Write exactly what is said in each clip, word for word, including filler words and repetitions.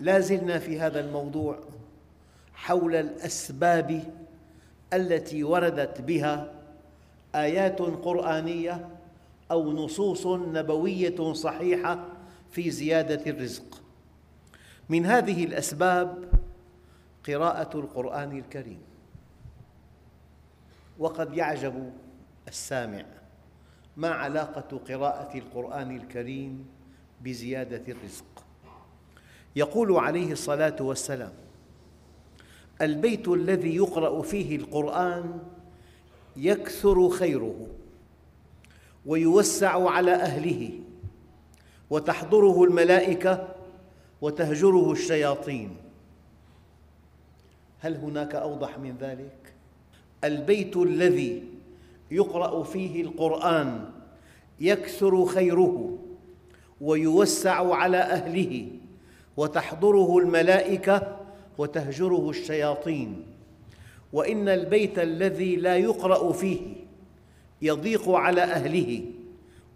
لا زلنا في هذا الموضوع حول الأسباب التي وردت بها آيات قرآنية أو نصوص نبوية صحيحة في زيادة الرزق. من هذه الأسباب قراءة القرآن الكريم. وقد يعجب السامع ما علاقة قراءة القرآن الكريم بزيادة الرزق؟ يقول عليه الصلاة والسلام: البيت الذي يقرأ فيه القرآن يكثر خيره ويوسع على أهله وتحضره الملائكة وتهجره الشياطين. هل هناك أوضح من ذلك؟ البيت الذي يقرأ فيه القرآن يكثر خيره ويوسع على أهله وتحضره الملائكة وتهجره الشياطين، وإن البيت الذي لا يقرأ فيه يضيق على أهله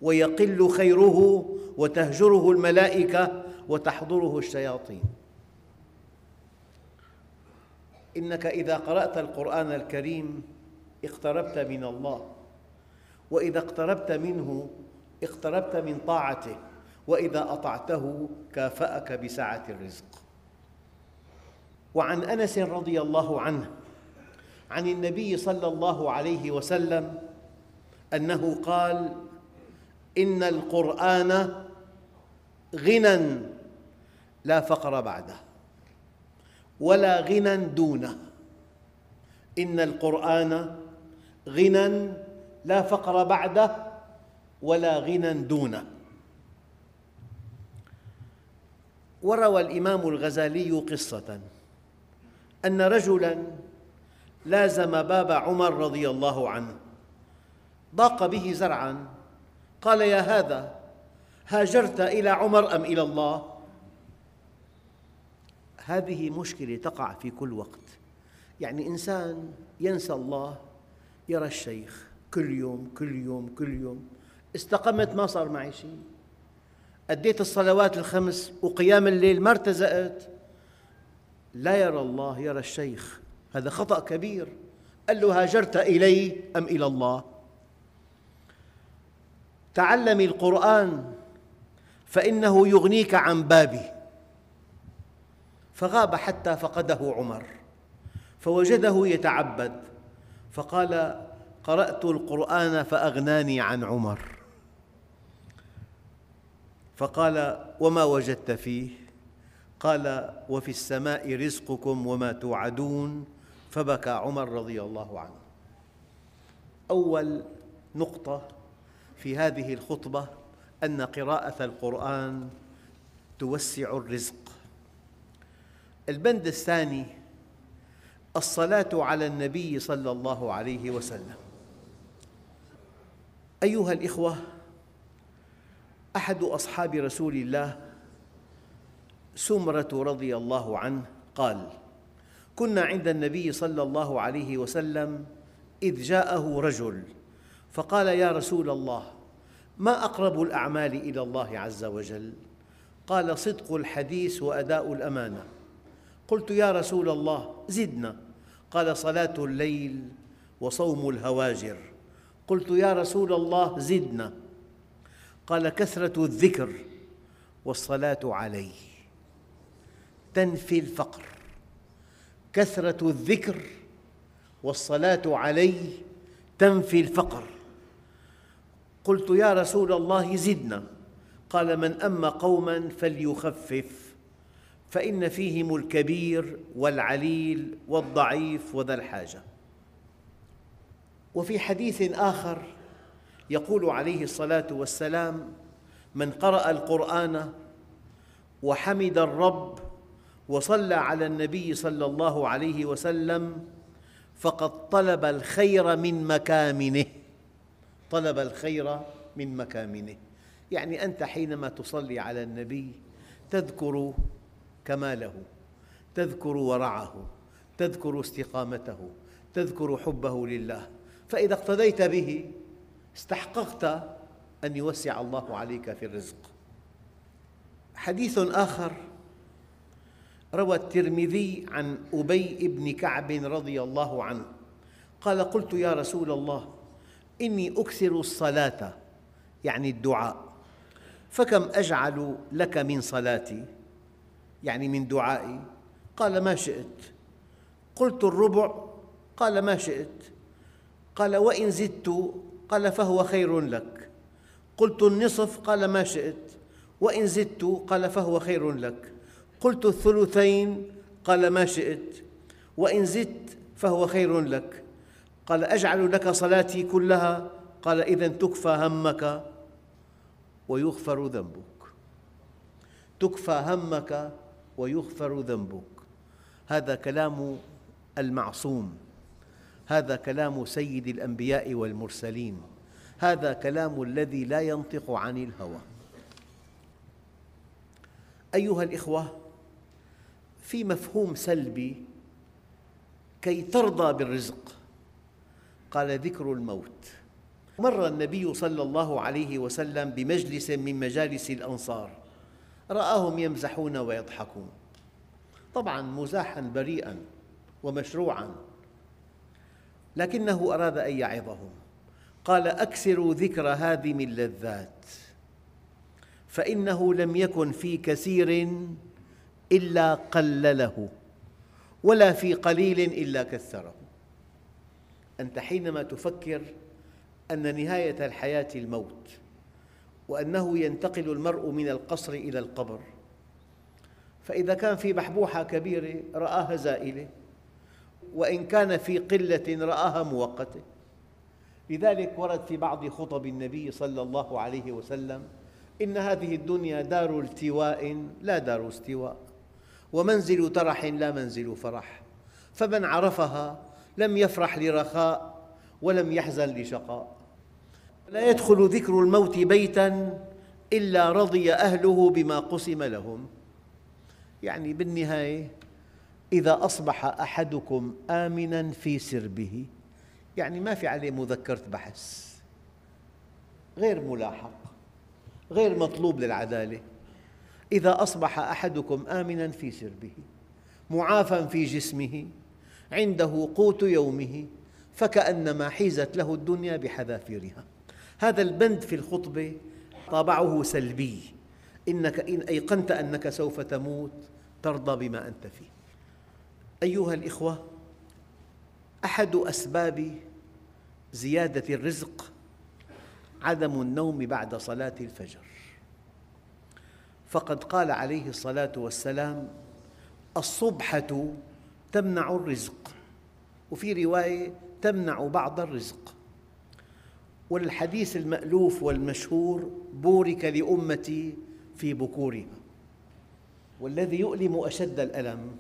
ويقل خيره وتهجره الملائكة وتحضره الشياطين. إنك إذا قرأت القرآن الكريم اقتربت من الله، وإذا اقتربت منه اقتربت من طاعته، وإذا أطعته كافأك بسعة الرزق. وعن أنس رضي الله عنه عن النبي صلى الله عليه وسلم أنه قال: إن القرآن غنى لا فقر بعده ولا غنى دونه. إن القرآن غنى لا فقر بعده ولا غنى دونه. وروى الإمام الغزالي قصة أن رجلاً لازم باب عمر رضي الله عنه، ضاق به زرعاً، قال: يا هذا، هاجرت إلى عمر أم إلى الله؟ هذه مشكلة تقع في كل وقت، يعني إنسان ينسى الله، يرى الشيخ كل يوم كل يوم كل يوم، استقمت ما صار معي شيء، أديت الصلوات الخمس وقيام الليل ما ارتزقت، لا يرى الله يرى الشيخ، هذا خطأ كبير. قال له: هاجرت إلي أم إلى الله؟ تعلم القرآن فإنه يغنيك عن بابي. فغاب حتى فقده عمر فوجده يتعبد، فقال: قرأت القرآن فأغناني عن عمر. فقال: وما وجدت فيه؟ قال: وفي السماء رزقكم وما توعدون. فبكى عمر رضي الله عنه. أول نقطة في هذه الخطبة أن قراءة القرآن توسع الرزق. البند الثاني: الصلاة على النبي صلى الله عليه وسلم. أيها الإخوة، أحد أصحاب رسول الله سمرة رضي الله عنه قال: كنا عند النبي صلى الله عليه وسلم إذ جاءه رجل فقال: يا رسول الله، ما أقرب الأعمال إلى الله عز وجل؟ قال: صدق الحديث وأداء الأمانة. قلت: يا رسول الله، زدنا. قال: صلاة الليل وصوم الهواجر. قلت: يا رسول الله، زدنا. قال: كثرة الذكر والصلاة عليه. تنفي الفقر. كثرة الذكر والصلاة عليه تنفي الفقر. قلت: يا رسول الله، زدنا. قال: من أم قوماً فليخفف، فإن فيهم الكبير والعليل والضعيف وذا الحاجة. وفي حديث آخر يقول عليه الصلاة والسلام: من قرأ القرآن وحمد الرب وصلى على النبي صلى الله عليه وسلم فقد طلب الخير من مكامنه. طلب الخير من مكامنه، يعني أنت حينما تصلي على النبي تذكر كماله، تذكر ورعه، تذكر استقامته، تذكر حبه لله، فإذا اقتديت به استحققت أن يوسع الله عليك في الرزق. حديث آخر روى الترمذي عن أبي بن كعب رضي الله عنه قال: قلت يا رسول الله إني أكثر الصلاة، يعني الدعاء، فكم أجعل لك من صلاتي، يعني من دعائي؟ قال: ما شئت. قلت: الربع؟ قال: ما شئت. قال: وإن زدت؟ قال: فهو خير لك. قلت: النصف؟ قال: ما شئت. وإن زدت؟ قال: فهو خير لك. قلت: الثلثين؟ قال: ما شئت. وإن زدت؟ فهو خير لك. قال: أجعل لك صلاتي كلها؟ قال: إذن تكفى همك ويغفر ذنبك. تكفى همك ويغفر ذنبك. هذا كلام المعصوم، هذا كلام سيد الأنبياء والمرسلين، هذا كلام الذي لا ينطق عن الهوى. أيها الإخوة، في مفهوم سلبي كي ترضى بالرزق، قال: ذكر الموت. مر النبي صلى الله عليه وسلم بمجلس من مجالس الأنصار، رآهم يمزحون ويضحكون، طبعاً مزاحاً بريئاً ومشروعاً، لكنه أراد أن يعظهم، قال: أكثروا ذكر هذه من اللذات، فإنه لم يكن في كثير إلا قلله، ولا في قليل إلا كثره. أنت حينما تفكر أن نهاية الحياة الموت، وأنه ينتقل المرء من القصر إلى القبر، فإذا كان في بحبوحة كبيرة رآها زائلة، وإن كان في قلة رآها مؤقتة. لذلك ورد في بعض خطب النبي صلى الله عليه وسلم: إن هذه الدنيا دار التواء لا دار استواء، ومنزل ترح لا منزل فرح، فمن عرفها لم يفرح لرخاء ولم يحزن لشقاء. لا يدخل ذكر الموت بيتاً إلا رضي أهله بما قسم لهم. يعني بالنهاية، إذا أصبح أحدكم آمناً في سربه، يعني ما في عليه مذكرة بحث، غير ملاحق، غير مطلوب للعدالة. إذا أصبح أحدكم آمناً في سربه، معافاً في جسمه، عنده قوت يومه، فكأنما حيزت له الدنيا بحذافيرها. هذا البند في الخطبة طابعه سلبي: إنك إن أيقنت أنك سوف تموت ترضى بما أنت فيه. أيها الإخوة، أحد أسباب زيادة الرزق عدم النوم بعد صلاة الفجر، فقد قال عليه الصلاة والسلام: الصبحة تمنع الرزق، وفي رواية: تمنع بعض الرزق. والحديث المألوف والمشهور: بورك لأمتي في بكورها. والذي يؤلم أشد الألم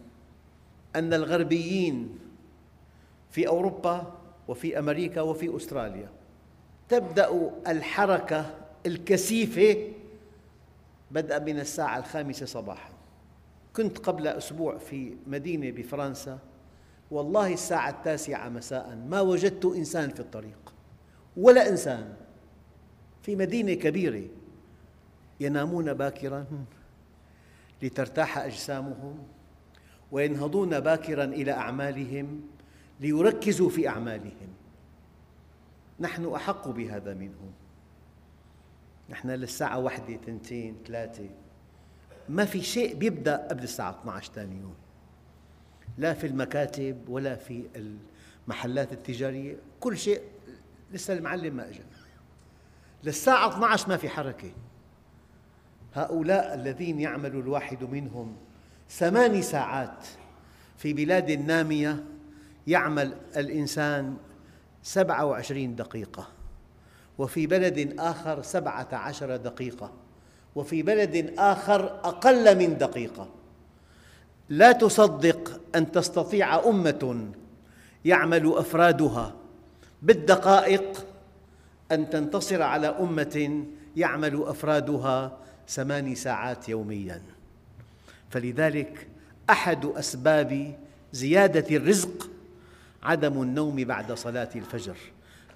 أن الغربيين في أوروبا وفي أمريكا وفي أستراليا تبدأ الحركة الكثيفة بدءاً من الساعة الخامسة صباحاً. كنت قبل أسبوع في مدينة بفرنسا، والله الساعة التاسعة مساءً ما وجدت إنسان في الطريق، ولا إنسان، في مدينة كبيرة. ينامون باكراً لترتاح أجسامهم، وينهضون باكراً إلى أعمالهم ليركزوا في أعمالهم. نحن أحق بهذا منهم، نحن للساعة واحدة، اثنتين، ثلاثة، ما في شيء يبدأ قبل الساعة اثنعش ثاني يوم، لا في المكاتب ولا في المحلات التجارية، كل شيء لسه المعلم ما أجا، للساعة اثنعش ما في حركة. هؤلاء الذين يعمل الواحد منهم ثماني ساعات في بلاد نامية، يعمل الإنسان سبعة وعشرين دقيقة، وفي بلد آخر سبعة عشر دقيقة، وفي بلد آخر أقل من دقيقة. لا تصدق أن تستطيع أمة يعمل أفرادها بالدقائق أن تنتصر على أمة يعمل أفرادها ثماني ساعات يومياً. فلذلك أحد أسباب زيادة الرزق عدم النوم بعد صلاة الفجر.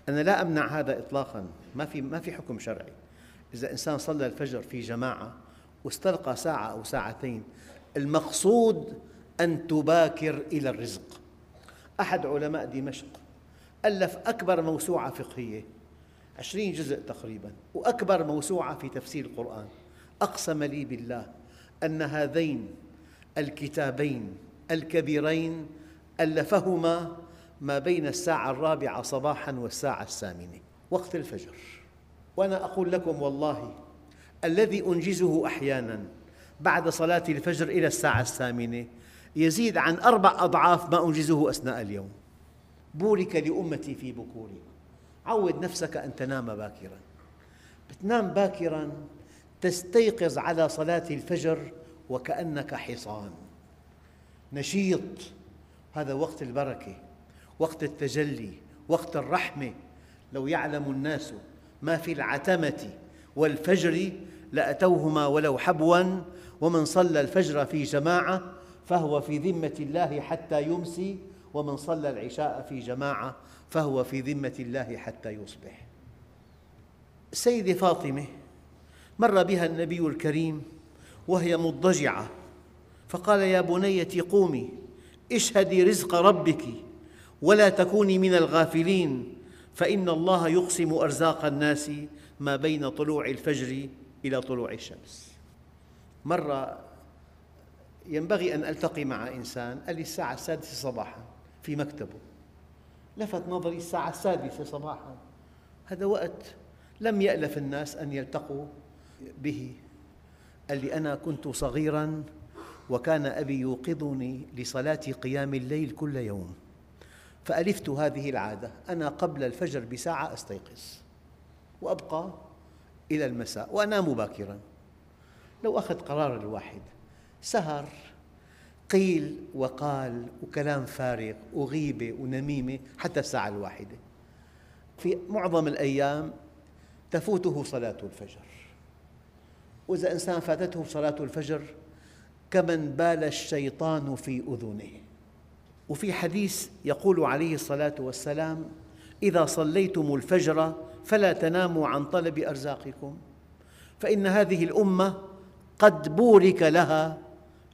أنا لا أمنع هذا إطلاقاً، ما في ما في حكم شرعي. إذا إنسان صلى الفجر في جماعة واستلقى ساعة أو ساعتين، المقصود أن تباكر إلى الرزق. أحد علماء دمشق ألف أكبر موسوعة فقهية، عشرين جزء تقريباً، وأكبر موسوعة في تفسير القرآن. أقسم لي بالله أن هذين الكتابين الكبيرين ألفهما ما بين الساعة الرابعة صباحاً والساعة الثامنة وقت الفجر. وأنا أقول لكم والله الذي أنجزه أحياناً بعد صلاة الفجر إلى الساعة الثامنة يزيد عن أربع أضعاف ما أنجزه أثناء اليوم. بورك لأمتي في بكورها. عود نفسك أن تنام باكراً، بتنام باكراً تستيقظ على صلاة الفجر وكأنك حصان نشيط. هذا وقت البركة، وقت التجلي، وقت الرحمة. لو يعلم الناس ما في العتمة والفجر لأتوهما ولو حبواً ومن صلى الفجر في جماعة فهو في ذمة الله حتى يمسي ومن صلى العشاء في جماعة فهو في ذمة الله حتى يصبح. السيدة فاطمة مر بها النبي الكريم وهي مضجعة فقال: يا بنيتي قومي اشهدي رزق ربك ولا تكوني من الغافلين فإن الله يقسم أرزاق الناس ما بين طلوع الفجر إلى طلوع الشمس. مرة ينبغي أن ألتقي مع إنسان، قال لي الساعة السادسة صباحاً في مكتبه، لفت نظري الساعة السادسة صباحاً، هذا وقت لم يألف الناس أن يلتقوا به. قال لي: أنا كنت صغيراً وكان أبي يوقظني لصلاة قيام الليل كل يوم فألفت هذه العادة، أنا قبل الفجر بساعة أستيقظ وأبقى إلى المساء وأنام باكراً. لو أخذ قرار الواحد سهر، قيل وقال وكلام فارغ وغيبة ونميمة حتى الساعة الواحدة، في معظم الأيام تفوته صلاة الفجر. وإذا إنسان فاتته صلاة الفجر كمن بال الشيطان في أذنه. وفي حديث يقول عليه الصلاة والسلام: إذا صليتم الفجر فلا تناموا عن طلب أرزاقكم فإن هذه الأمة قد بورك لها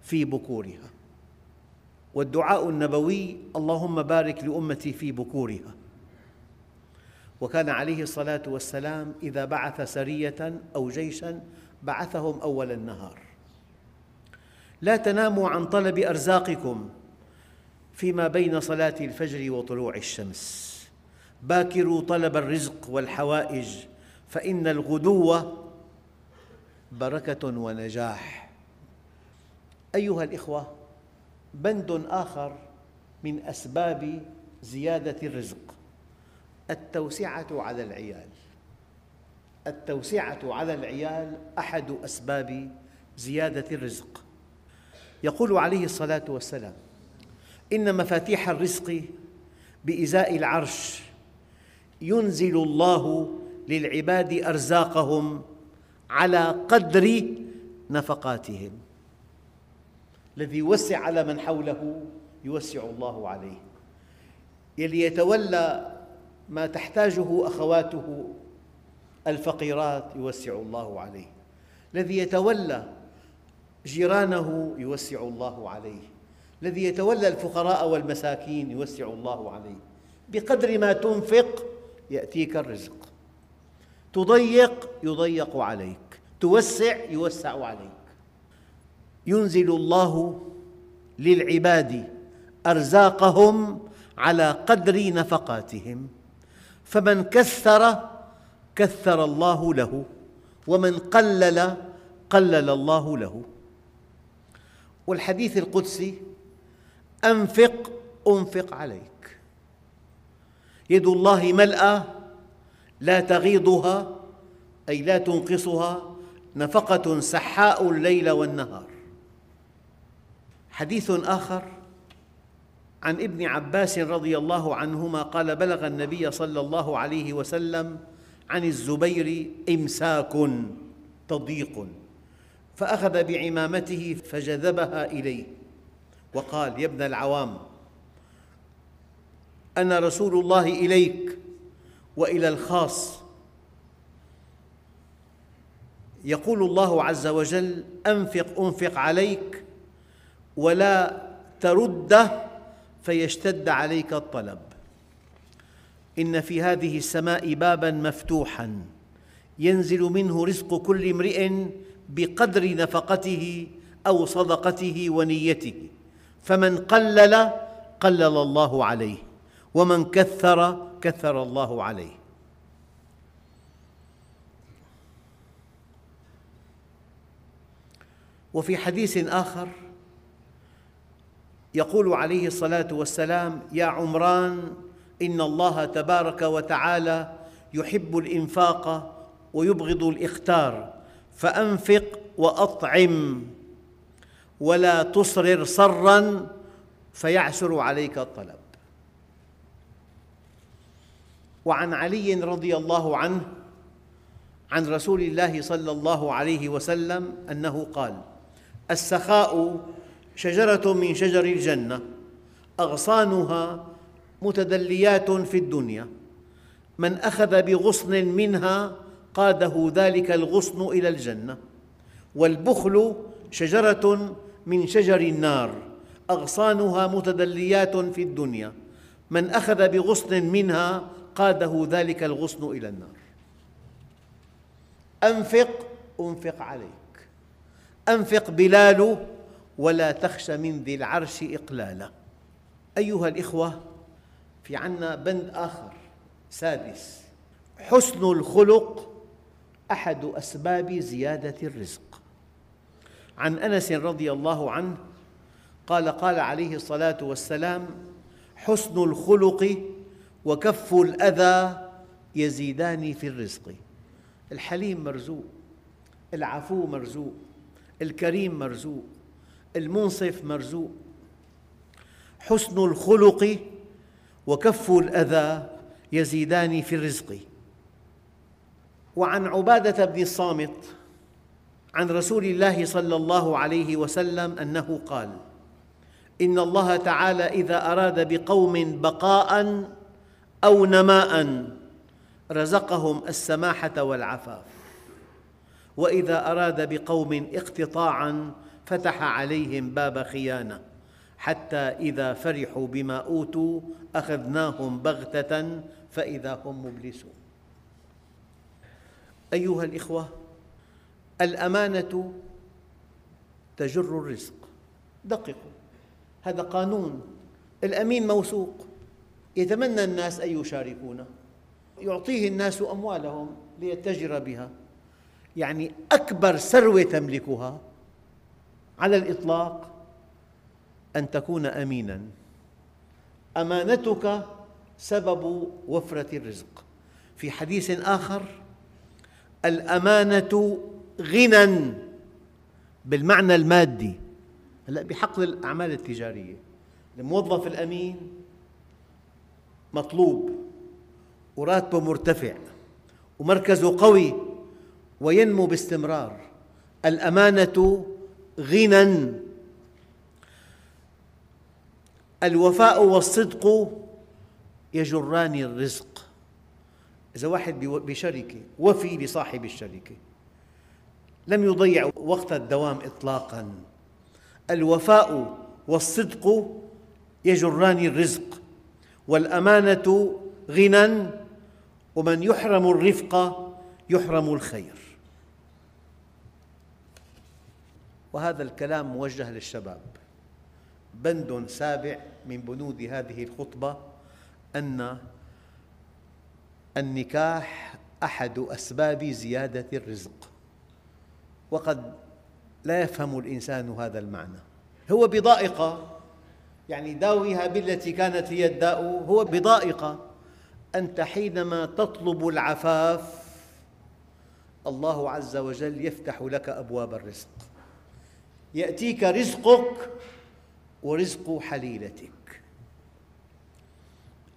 في بكورها. والدعاء النبوي: اللهم بارك لأمتي في بكورها. وكان عليه الصلاة والسلام إذا بعث سرية أو جيشاً بعثهم أول النهار. لا تناموا عن طلب أرزاقكم فيما بين صلاة الفجر وطلوع الشمس، باكروا طلب الرزق والحوائج فإن الغدو بركة ونجاح. أيها الأخوة، بند آخر من أسباب زيادة الرزق التوسعة على العيال. التوسعة على العيال أحد أسباب زيادة الرزق. يقول عليه الصلاة والسلام: إن مفاتيح الرزق بإزاء العرش ينزل الله للعباد أرزاقهم على قدر نفقاتهم. الذي يوسع على من حوله يوسع الله عليه. يلي يتولى ما تحتاجه أخواته الفقيرات يوسع الله عليه. الذي يتولى جيرانه يوسع الله عليه. الذي يتولى الفقراء والمساكين يوسع الله عليه. بقدر ما تنفق يأتيك الرزق. تضيق يضيق عليك، توسع يوسع عليك. ينزل الله للعباد أرزاقهم على قدر نفقاتهم فمن كثر كثر الله له ومن قلل قلل الله له. والحديث القدسي: أنفق أنفق عليك، يد الله ملأى لا تغيضها أي لا تنقصها، نفقة سحاء الليل والنهار. حديث آخر عن ابن عباس رضي الله عنهما قال: بلغ النبي صلى الله عليه وسلم عن الزبير إمساك تضييق فأخذ بعمامته فجذبها إليه وقال: يا ابن العوام، أنا رسول الله إليك وإلى الخاص. يقول الله عز وجل: أنفق أنفق عليك ولا ترده فيشتد عليك الطلب. إن في هذه السماء باباً مفتوحاً ينزل منه رزق كل امرئ بقدر نفقته أو صدقته ونيته، فمن قلل قلل الله عليه، ومن كثر كثر الله عليه. وفي حديث آخر يقول عليه الصلاة والسلام: يا عمران، إن الله تبارك وتعالى يحب الإنفاق ويبغض الإختار، فأنفق وأطعم ولا تصرر صراً فيعسر عليك الطلب. وعن علي رضي الله عنه عن رسول الله صلى الله عليه وسلم أنه قال: السخاء شجرة من شجر الجنة، أغصانها متدليات في الدنيا، من أخذ بغصن منها قاده ذلك الغصن إلى الجنة. والبخل شجرة من شجر النار، أغصانها متدليات في الدنيا، من أخذ بغصن منها قاده ذلك الغصن إلى النار. أنفق أنفق عليك، أنفق بلاله ولا تخش من ذي العرش إقلالا. أيها الإخوة، في عنا بند آخر سادس: حسن الخلق أحد أسباب زيادة الرزق. عن أنس رضي الله عنه قال: قال عليه الصلاة والسلام: حسن الخلق وكف الأذى يزيدان في الرزق. الحليم مرزوق، العفو مرزوق، الكريم مرزوق، المنصف مرزوق. حسن الخلق وكف الأذى يزيدان في الرزق. وعن عبادة بن الصامت عن رسول الله صلى الله عليه وسلم أنه قال: إن الله تعالى إذا أراد بقوم بقاءً أو نماءً رزقهم السماحة والعفاف، وإذا أراد بقوم اقتطاعاً فتح عليهم باب خيانة، حتى إذا فرحوا بما أوتوا أخذناهم بغتة فإذا هم مبلسون. أيها الإخوة، الأمانة تجر الرزق. دققوا، هذا قانون. الأمين موثوق، يتمنى الناس أن يشاركونه، يعطيه الناس أموالهم ليتجر بها. يعني أكبر ثروة تملكها على الإطلاق أن تكون أميناً. أمانتك سبب وفرة الرزق. في حديث آخر: الأمانة غنى بالمعنى المادي. هلأ بحقل الأعمال التجارية الموظف الأمين مطلوب، وراتبه مرتفع، ومركزه قوي، وينمو باستمرار. الأمانة غنى. الوفاء والصدق يجران الرزق. إذا واحد بشركة وفي لصاحب الشركة، لم يضيع وقت الدوام إطلاقاً. الوفاء والصدق يجران الرزق، والأمانة غنى، ومن يحرم الرفق يحرم الخير. وهذا الكلام موجه للشباب. بند سابع من بنود هذه الخطبة أن النكاح أحد أسباب زيادة الرزق، وقد لا يفهم الإنسان هذا المعنى. هو بضائقة، يعني داويها بالتي كانت هي الداء. هو بضائقة، أنت حينما تطلب العفاف الله عز وجل يفتح لك أبواب الرزق. يأتيك رزقك ورزق حليلتك.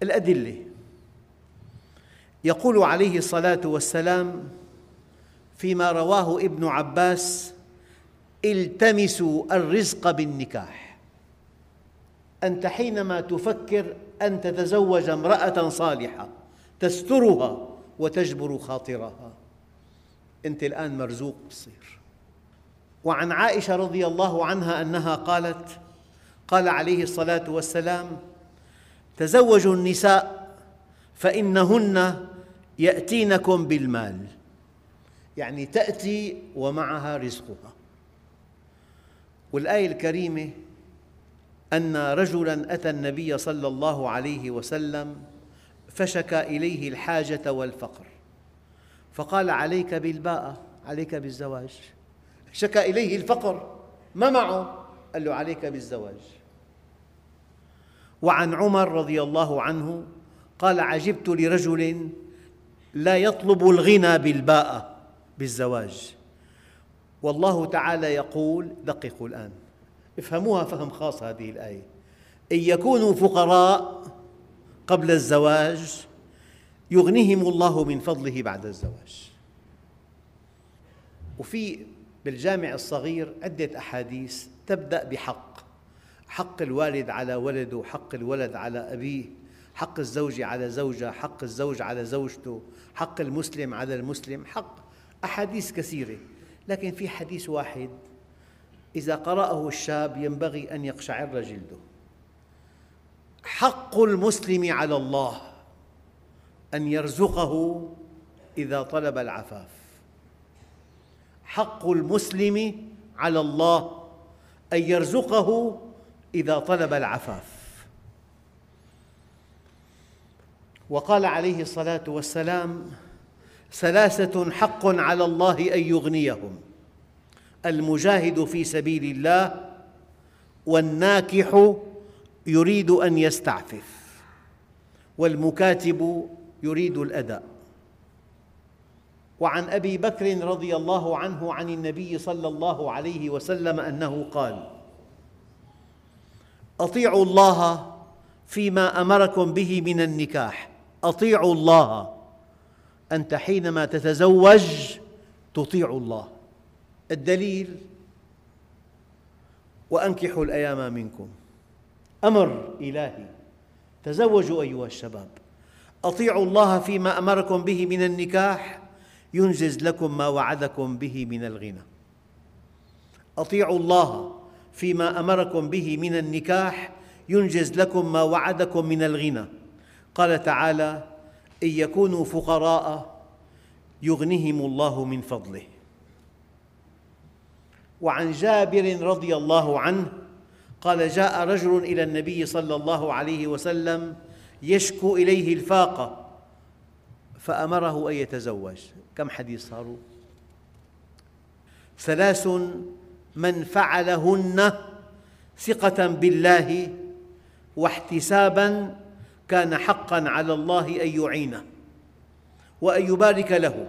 الأدلة: يقول عليه الصلاة والسلام فيما رواه ابن عباس: التمسوا الرزق بالنكاح. أنت حينما تفكر أن تتزوج امرأة صالحة تسترها وتجبر خاطرها، أنت الآن مرزوق بتصير. وعن عائشة رضي الله عنها أنها قالت: قال عليه الصلاة والسلام: تزوجوا النساء فإنهن يأتينكم بالمال، يعني تأتي ومعها رزقها. والآية الكريمة أن رجلاً أتى النبي صلى الله عليه وسلم فشكى إليه الحاجة والفقر، فقال: عليك بالباءة، عليك بالزواج. شكى إليه الفقر، ما معه، قال له: عليك بالزواج. وعن عمر رضي الله عنه قال: عجبت لرجل لا يطلب الغنى بالباءة، بالزواج. والله تعالى يقول، دققوا الآن افهموها فهم خاص هذه الآية: إن يكونوا فقراء قبل الزواج يغنيهم الله من فضله بعد الزواج. وفي بالجامع الصغير عدة أحاديث تبدأ بحق، حق الوالد على ولده، حق الولد على أبيه، حق الزوج على زوجها، حق الزوج على زوجته، حق المسلم على المسلم، حق أحاديث كثيرة. لكن في حديث واحد إذا قرأه الشاب ينبغي أن يقشعر جلده: حق المسلم على الله أن يرزقه إذا طلب العفاف، حق المسلم على الله أن يرزقه إذا طلب العفاف. وقال عليه الصلاة والسلام: ثلاثة حق على الله أن يغنيهم: المجاهد في سبيل الله، والناكح يريد أن يستعفف، والمكاتب يريد الأداء. وعن أبي بكر رضي الله عنه عن النبي صلى الله عليه وسلم أنه قال: أطيعوا الله فيما أمركم به من النكاح، أطيعوا الله. أنت حينما تتزوج تطيع الله. الدليل: وأنكحوا الأيام منكم، أمر إلهي، تزوجوا أيها الشباب، أطيعوا الله فيما أمركم به من النكاح ينجز لكم ما وعدكم به من الغنى. أطيعوا الله فيما أمركم به من النكاح ينجز لكم ما وعدكم من الغنى. قال تعالى: إن يكونوا فقراء يغنهم الله من فضله. وعن جابر رضي الله عنه قال: جاء رجل إلى النبي صلى الله عليه وسلم يشكو إليه الفاقة فأمره أن يتزوج. كم حديث صاروا؟ ثلاث من فعلهن ثقة بالله واحتساباً كان حقاً على الله أن يعينه وأن يبارك له: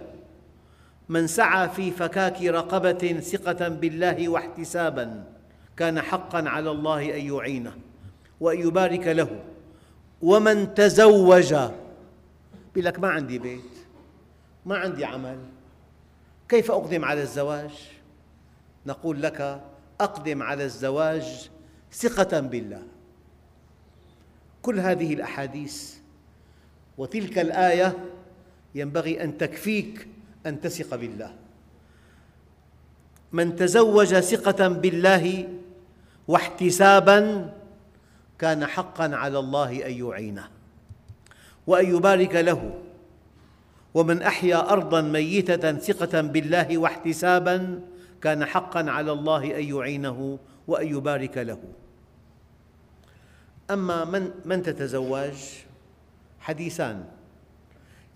من سعى في فكاك رقبة ثقة بالله واحتساباً كان حقاً على الله أن يعينه وأن يبارك له، ومن تزوج. يقول لك: ما عندي بيت، ما عندي عمل، كيف أقدم على الزواج؟ نقول لك: أقدم على الزواج ثقة بالله. كل هذه الأحاديث وتلك الآية ينبغي أن تكفيك أن تثق بالله. من تزوج ثقة بالله واحتساباً كان حقاً على الله أن يعينه وأن يبارك له، ومن أحيا أرضاً ميتة ثقة بالله واحتساباً كان حقاً على الله أن يعينه وأن يبارك له. أما من, من تتزوج، حديثان.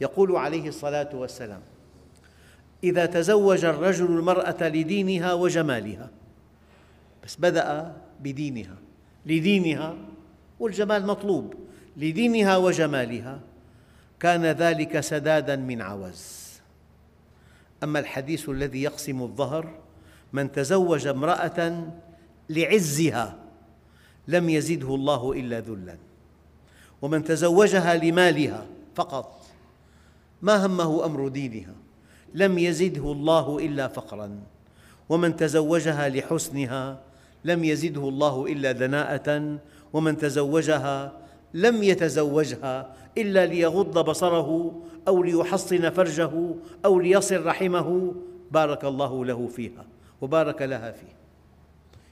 يقول عليه الصلاة والسلام: إذا تزوج الرجل المرأة لدينها وجمالها. بس بدأ بدينها، لدينها، والجمال مطلوب، لدينها وجمالها، كان ذلك سداداً من عوز. أما الحديث الذي يقسم الظهر: من تزوج امرأة لعزها لم يزده الله إلا ذلاً، ومن تزوجها لمالها فقط ما همه أمر دينها لم يزده الله إلا فقراً، ومن تزوجها لحسنها لم يزده الله إلا دناءة، ومن تزوجها لم يتزوجها إلا ليغض بصره أو ليحصن فرجه أو ليصل رحمه بارك الله له فيها وبارك لها فيه.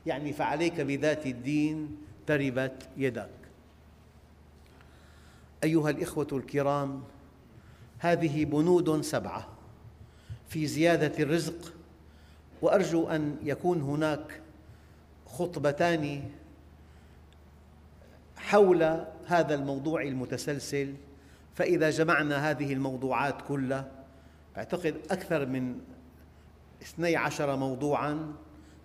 يعني فعليك بذات الدين تربت يدك. أيها الإخوة الكرام، هذه بنود سبعة في زيادة الرزق، وأرجو أن يكون هناك خطبتان حول هذا الموضوع المتسلسل، فإذا جمعنا هذه الموضوعات كلها أعتقد أكثر من اثني عشر موضوعاً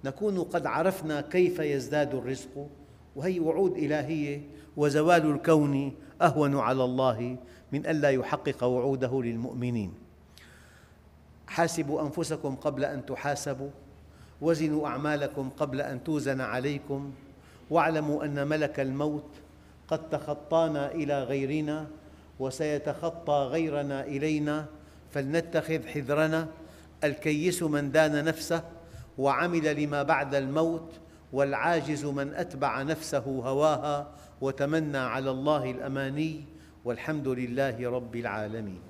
نكون قد عرفنا كيف يزداد الرزق، وهي وعود إلهية، وزوال الكون أهون على الله من ألا يحقق وعوده للمؤمنين. حاسبوا أنفسكم قبل أن تحاسبوا، وزنوا أعمالكم قبل أن توزن عليكم، واعلموا أن ملك الموت قد تخطانا إلى غيرنا وسيتخطى غيرنا إلينا، فلنتخذ حذرنا. الكيس من دان نفسه وعمل لما بعد الموت، والعاجز من أتبع نفسه هواها وتمنى على الله الأماني، والحمد لله رب العالمين.